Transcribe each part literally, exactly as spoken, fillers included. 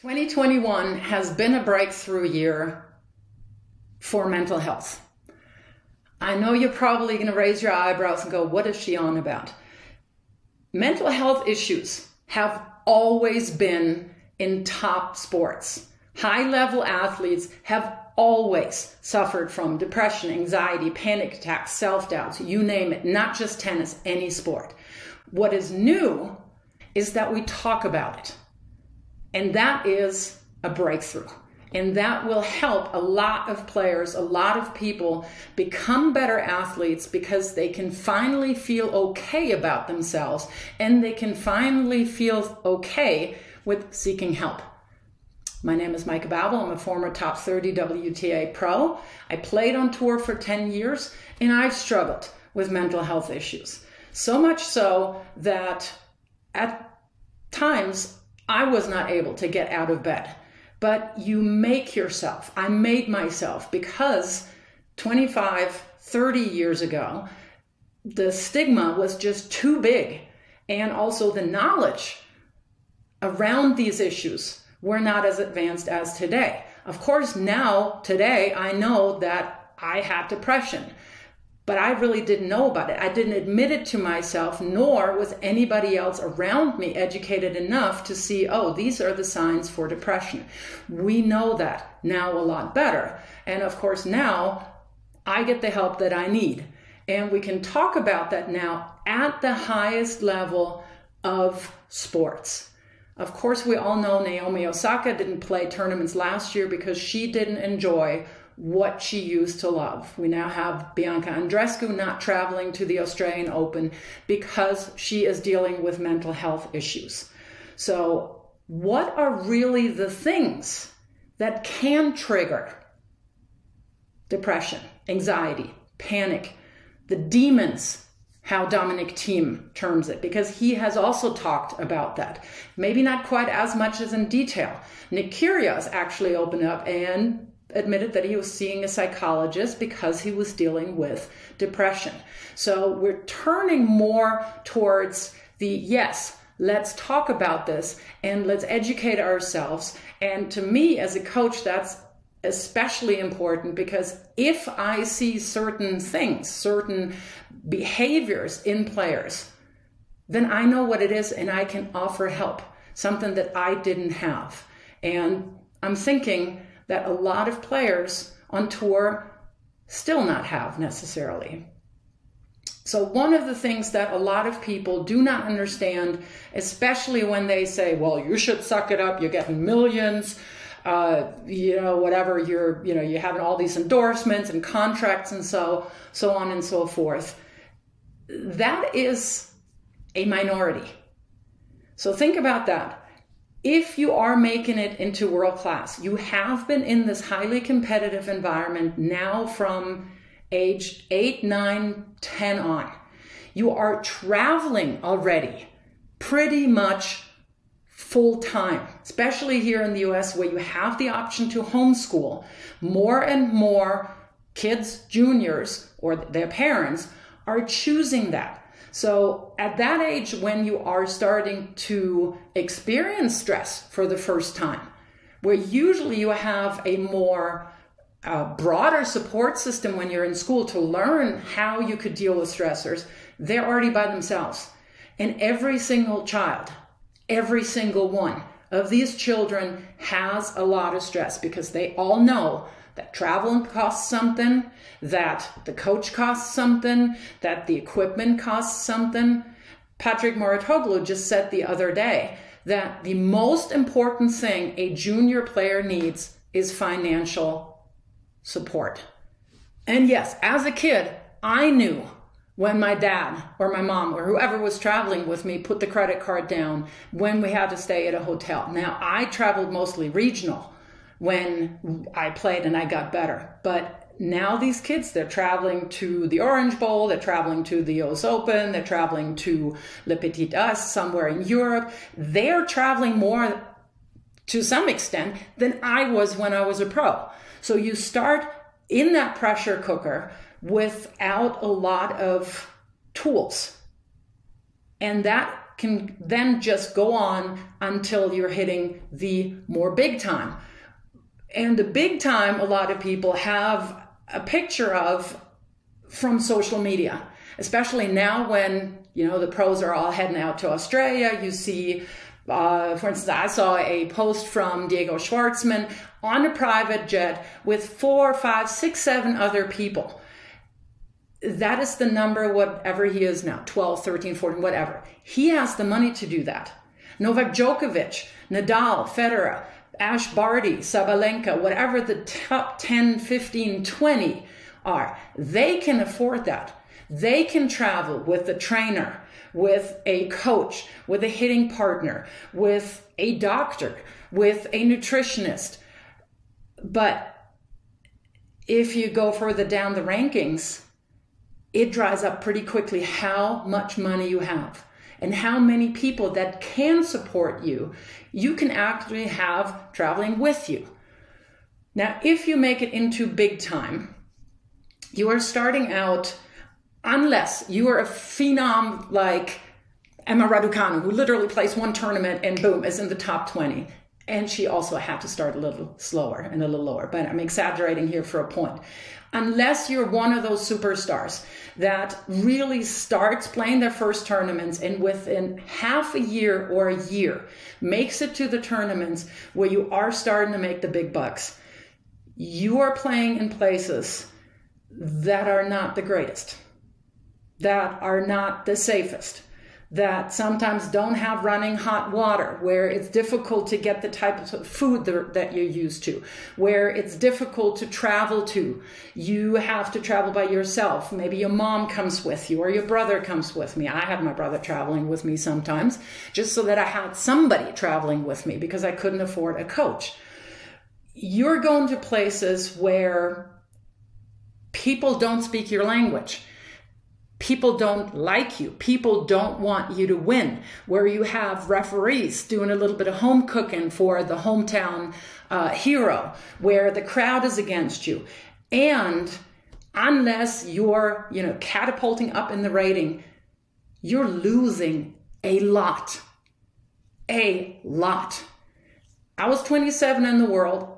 twenty twenty-one has been a breakthrough year for mental health. I know you're probably going to raise your eyebrows and go, what is she on about? Mental health issues have always been in top sports. High-level athletes have always suffered from depression, anxiety, panic attacks, self-doubts, you name it, not just tennis, any sport. What is new is that we talk about it. And that is a breakthrough. And that will help a lot of players, a lot of people become better athletes because they can finally feel okay about themselves and they can finally feel okay with seeking help. My name is Meike Babel. I'm a former top thirty W T A pro. I played on tour for ten years and I've struggled with mental health issues. So much so that at times I was not able to get out of bed. But you make yourself. I made myself because twenty-five, thirty years ago, the stigma was just too big. And also the knowledge around these issues were not as advanced as today. Of course, now, today, I know that I had depression, but I really didn't know about it. I didn't admit it to myself, nor was anybody else around me educated enough to see, oh, these are the signs for depression. We know that now a lot better. And of course, now I get the help that I need. And we can talk about that now at the highest level of sports. Of course, we all know Naomi Osaka didn't play tournaments last year because she didn't enjoy what she used to love. We now have Bianca Andreescu not traveling to the Australian Open because she is dealing with mental health issues. So what are really the things that can trigger depression, anxiety, panic, the demons, how Dominic Thiem terms it, because he has also talked about that. Maybe not quite as much as in detail. Nick Kyrgios actually opened up and admitted that he was seeing a psychologist because he was dealing with depression. So we're turning more towards the, yes, let's talk about this and let's educate ourselves. And to me as a coach, that's especially important because if I see certain things, certain behaviors in players, then I know what it is and I can offer help, something that I didn't have. And I'm thinking that a lot of players on tour still not have necessarily. So one of the things that a lot of people do not understand, especially when they say, well, you should suck it up, you're getting millions, uh, you know, whatever, you're, you know, you're having all these endorsements and contracts and so, so on and so forth. That is a minority. So think about that. If you are making it into world class, you have been in this highly competitive environment now from age eight, nine, ten on. You are traveling already pretty much full time, especially here in the U S where you have the option to homeschool. More and more kids, juniors, or their parents are choosing that. So at that age, when you are starting to experience stress for the first time, where usually you have a more uh, broader support system when you're in school to learn how you could deal with stressors, they're already by themselves. And every single child, every single one of these children has a lot of stress because they all know that traveling costs something, that the coach costs something, that the equipment costs something. Patrick Moraitoglu just said the other day that the most important thing a junior player needs is financial support. And yes, as a kid, I knew when my dad or my mom or whoever was traveling with me put the credit card down when we had to stay at a hotel. Now, I traveled mostly regional when I played and I got better. But now these kids, they're traveling to the Orange Bowl, they're traveling to the U S Open, they're traveling to Le Petit Us somewhere in Europe. They're traveling more to some extent than I was when I was a pro. So you start in that pressure cooker without a lot of tools. And that can then just go on until you're hitting the more big time. And the big time, a lot of people have a picture of from social media, especially now when, you know, the pros are all heading out to Australia. You see, uh, for instance, I saw a post from Diego Schwarzman on a private jet with four, five, six, seven other people. That is the number, whatever he is now, twelve, thirteen, fourteen, whatever. He has the money to do that. Novak Djokovic, Nadal, Federer, Ash Barty, Sabalenka, whatever the top ten, fifteen, twenty are, they can afford that. They can travel with a trainer, with a coach, with a hitting partner, with a doctor, with a nutritionist. But if you go further down the rankings, it dries up pretty quickly how much money you have and how many people that can support you, you can actually have traveling with you. Now, if you make it into big time, you are starting out, unless you are a phenom like Emma Raducanu, who literally plays one tournament and boom, is in the top twenty. And she also had to start a little slower and a little lower, but I'm exaggerating here for a point. Unless you're one of those superstars that really starts playing their first tournaments and within half a year or a year makes it to the tournaments where you are starting to make the big bucks, you are playing in places that are not the greatest, that are not the safest, that sometimes don't have running hot water, where it's difficult to get the type of food that you're used to, where it's difficult to travel to. You have to travel by yourself. Maybe your mom comes with you or your brother comes with me. I had my brother traveling with me sometimes, just so that I had somebody traveling with me because I couldn't afford a coach. You're going to places where people don't speak your language. People don't like you. People don't want you to win, where you have referees doing a little bit of home cooking for the hometown uh, hero, where the crowd is against you. And unless you're, you know, catapulting up in the rating, you're losing a lot, a lot. I was twenty-seven in the world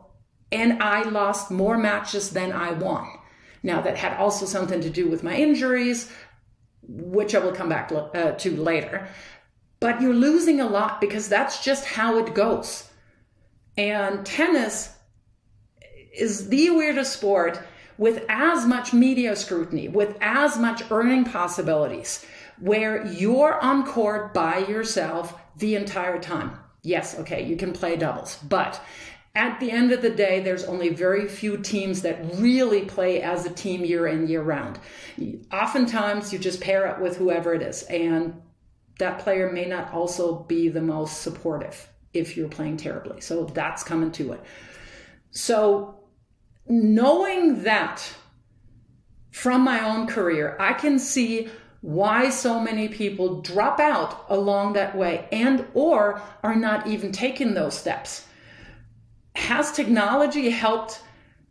and I lost more matches than I won. Now, that had also something to do with my injuries, which I will come back uh, to later. But you're losing a lot because that's just how it goes. And tennis is the weirdest sport with as much media scrutiny, with as much earning possibilities, where you're on court by yourself the entire time. Yes, okay, you can play doubles, but at the end of the day, there's only very few teams that really play as a team year in, year round. Oftentimes, you just pair up with whoever it is, and that player may not also be the most supportive if you're playing terribly. So that's coming to it. So knowing that from my own career, I can see why so many people drop out along that way and or are not even taking those steps. Has technology helped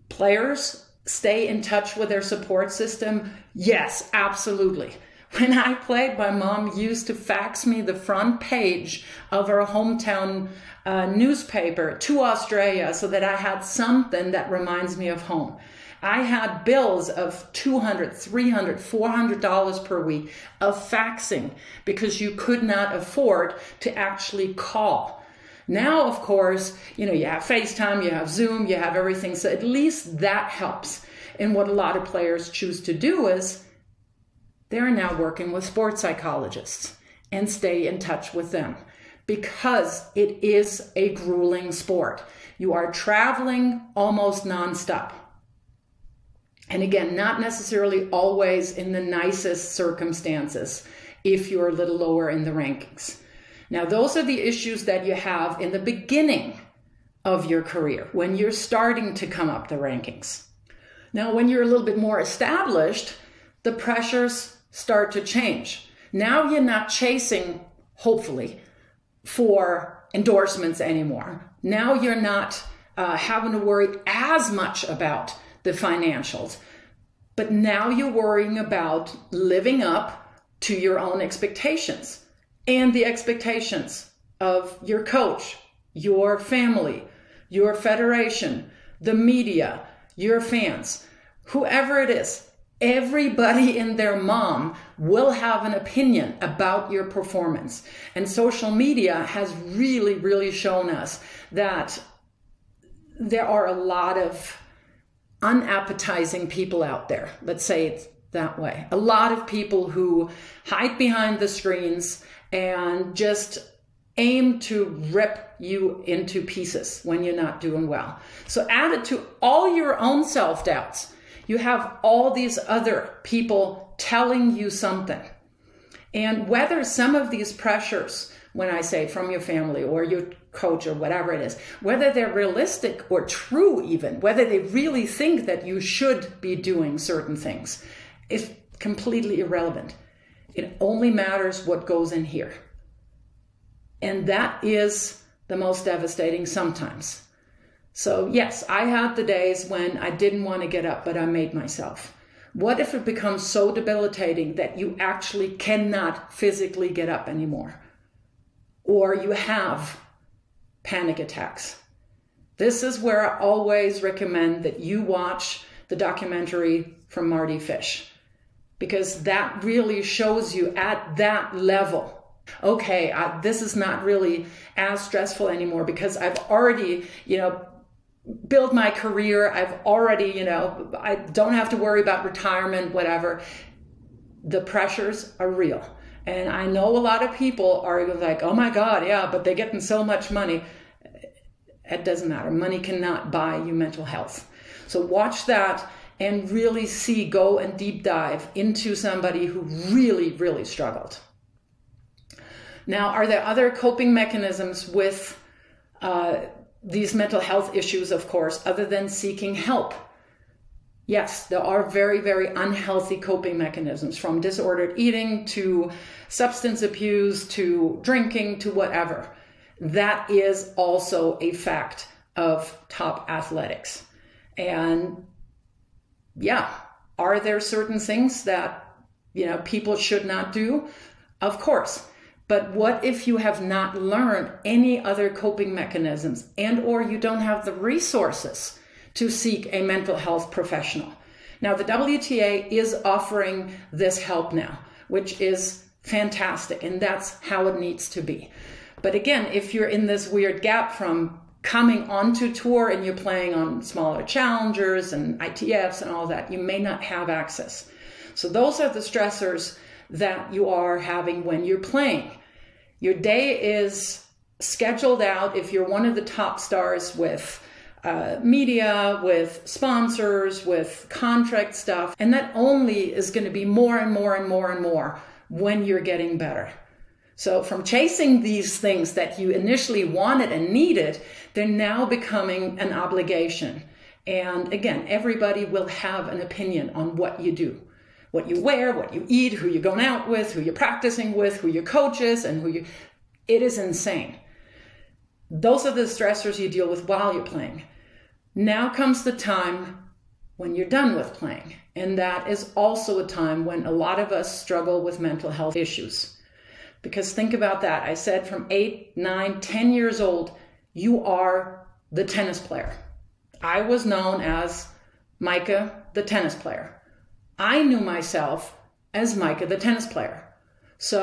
players stay in touch with their support system? Yes, absolutely. When I played, my mom used to fax me the front page of her hometown uh, newspaper to Australia so that I had something that reminds me of home. I had bills of two hundred, three hundred, four hundred dollars per week of faxing because you could not afford to actually call. Now, of course, you know, you have FaceTime, you have Zoom, you have everything. So at least that helps. And what a lot of players choose to do is they're now working with sports psychologists and stay in touch with them because it is a grueling sport. You are traveling almost nonstop. And again, not necessarily always in the nicest circumstances if you're a little lower in the rankings. Now, those are the issues that you have in the beginning of your career, when you're starting to come up the rankings. Now, when you're a little bit more established, the pressures start to change. Now you're not chasing, hopefully, for endorsements anymore. Now you're not uh, having to worry as much about the financials, but now you're worrying about living up to your own expectations. and the expectations of your coach, your family, your federation, the media, your fans, whoever it is, everybody and their mom will have an opinion about your performance. And social media has really, really shown us that there are a lot of unappetizing people out there. Let's say it that way. A lot of people who hide behind the screens and just aim to rip you into pieces when you're not doing well. So added to all your own self-doubts, you have all these other people telling you something. And whether some of these pressures, when I say from your family or your coach or whatever it is, whether they're realistic or true even, whether they really think that you should be doing certain things, is completely irrelevant. It only matters what goes in here. And that is the most devastating sometimes. So yes, I had the days when I didn't want to get up, but I made myself. What if it becomes so debilitating that you actually cannot physically get up anymore? Or you have panic attacks. This is where I always recommend that you watch the documentary from Mardy Fish, because that really shows you at that level, okay, I, this is not really as stressful anymore because I've already, you know, built my career. I've already, you know, I don't have to worry about retirement, whatever. The pressures are real. And I know a lot of people are like, oh my God, yeah, but they're getting so much money. It doesn't matter. Money cannot buy you mental health. So watch that and really see, go and deep dive into somebody who really, really struggled. Now, are there other coping mechanisms with uh, these mental health issues, of course, other than seeking help? Yes, there are very, very unhealthy coping mechanisms, from disordered eating to substance abuse to drinking to whatever. That is also a fact of top athletics. And yeah, are there certain things that, you know, people should not do? Of course. But what if you have not learned any other coping mechanisms, and or you don't have the resources to seek a mental health professional? Now, the W T A is offering this help now, which is fantastic, and that's how it needs to be. But again, if you're in this weird gap from coming onto tour and you're playing on smaller challengers and I T Fs and all that, you may not have access. So those are the stressors that you are having when you're playing. Your day is scheduled out if you're one of the top stars, with Uh, media, with sponsors, with contract stuff. And that only is going to be more and more and more and more when you're getting better. So from chasing these things that you initially wanted and needed, they're now becoming an obligation. And again, everybody will have an opinion on what you do, what you wear, what you eat, who you're going out with, who you're practicing with, who your coach is, and who you... It is insane. Those are the stressors you deal with while you're playing. Now comes the time when you're done with playing. And that is also a time when a lot of us struggle with mental health issues. Because think about that. I said from eight, nine, ten years old, you are the tennis player. I was known as Micah, the tennis player. I knew myself as Micah, the tennis player. So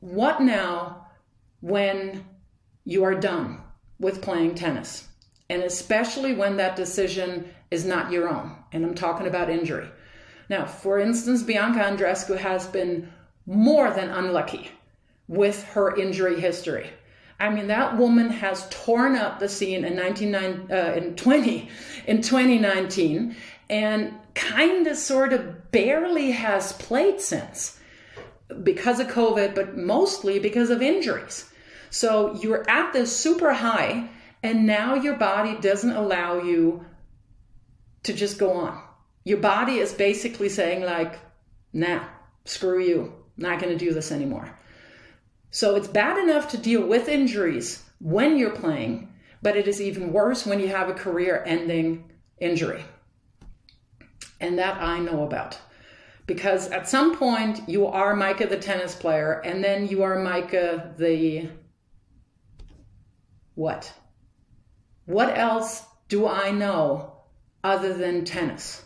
what now when you are done with playing tennis, and especially when that decision is not your own? And I'm talking about injury. Now, for instance, Bianca Andreescu has been more than unlucky with her injury history. I mean, that woman has torn up the scene in twenty nineteen, and kind of sort of barely has played since, because of COVID, but mostly because of injuries. So you're at this super high, and now your body doesn't allow you to just go on. Your body is basically saying like, nah, screw you, not gonna do this anymore. So it's bad enough to deal with injuries when you're playing, but it is even worse when you have a career-ending injury. And that I know about. Because at some point you are Micah the tennis player, and then you are Micah the what? What else do I know other than tennis?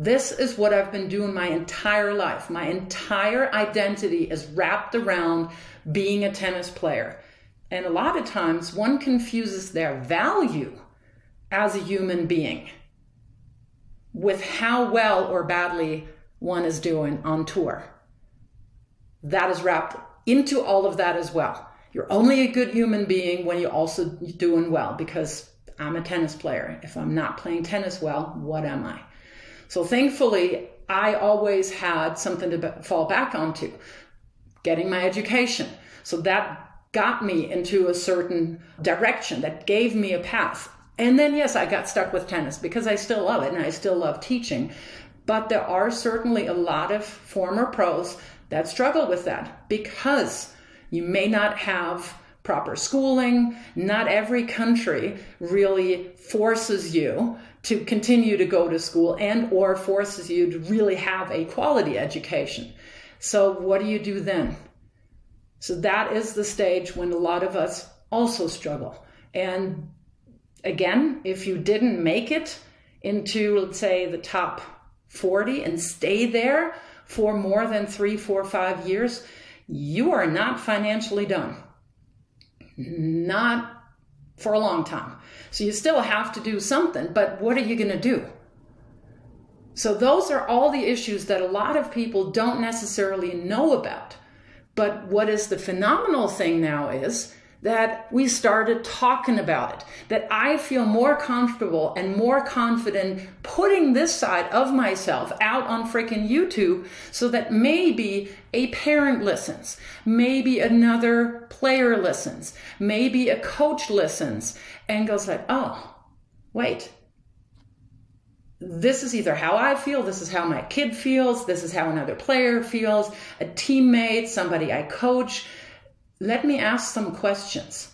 This is what I've been doing my entire life. My entire identity is wrapped around being a tennis player. And a lot of times one confuses their value as a human being with how well or badly one is doing on tour. That is wrapped into all of that as well. You're only a good human being when you're also doing well, because I'm a tennis player. If I'm not playing tennis well, what am I? So thankfully, I always had something to fall back onto, getting my education. So that got me into a certain direction, that gave me a path. And then, yes, I got stuck with tennis because I still love it and I still love teaching. But there are certainly a lot of former pros that struggle with that because you may not have proper schooling. Not every country really forces you to continue to go to school and or forces you to really have a quality education. So what do you do then? So that is the stage when a lot of us also struggle. And again, if you didn't make it into, let's say, the top forty and stay there for more than three, four, five years, you are not financially done. Not for a long time. So you still have to do something, but what are you going to do? So those are all the issues that a lot of people don't necessarily know about. But what is the phenomenal thing now is that we started talking about it, that I feel more comfortable and more confident putting this side of myself out on freaking YouTube so that maybe a parent listens, maybe another player listens, maybe a coach listens and goes like, oh, wait, this is either how I feel, this is how my kid feels, this is how another player feels, a teammate, somebody I coach. Let me ask some questions.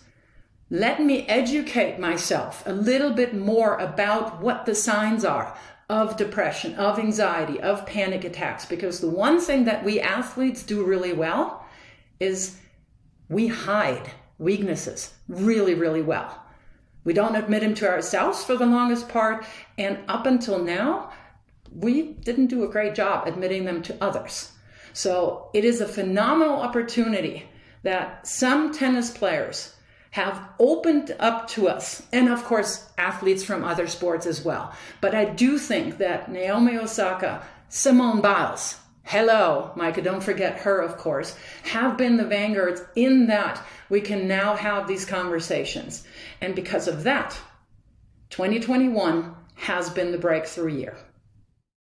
Let me educate myself a little bit more about what the signs are of depression, of anxiety, of panic attacks. Because the one thing that we athletes do really well is we hide weaknesses really, really well. We don't admit them to ourselves for the longest part. And up until now, we didn't do a great job admitting them to others. So it is a phenomenal opportunity that some tennis players have opened up to us, and of course, athletes from other sports as well. But I do think that Naomi Osaka, Simone Biles, hello, Micah, don't forget her, of course, have been the vanguards in that we can now have these conversations. And because of that, twenty twenty-one has been the breakthrough year.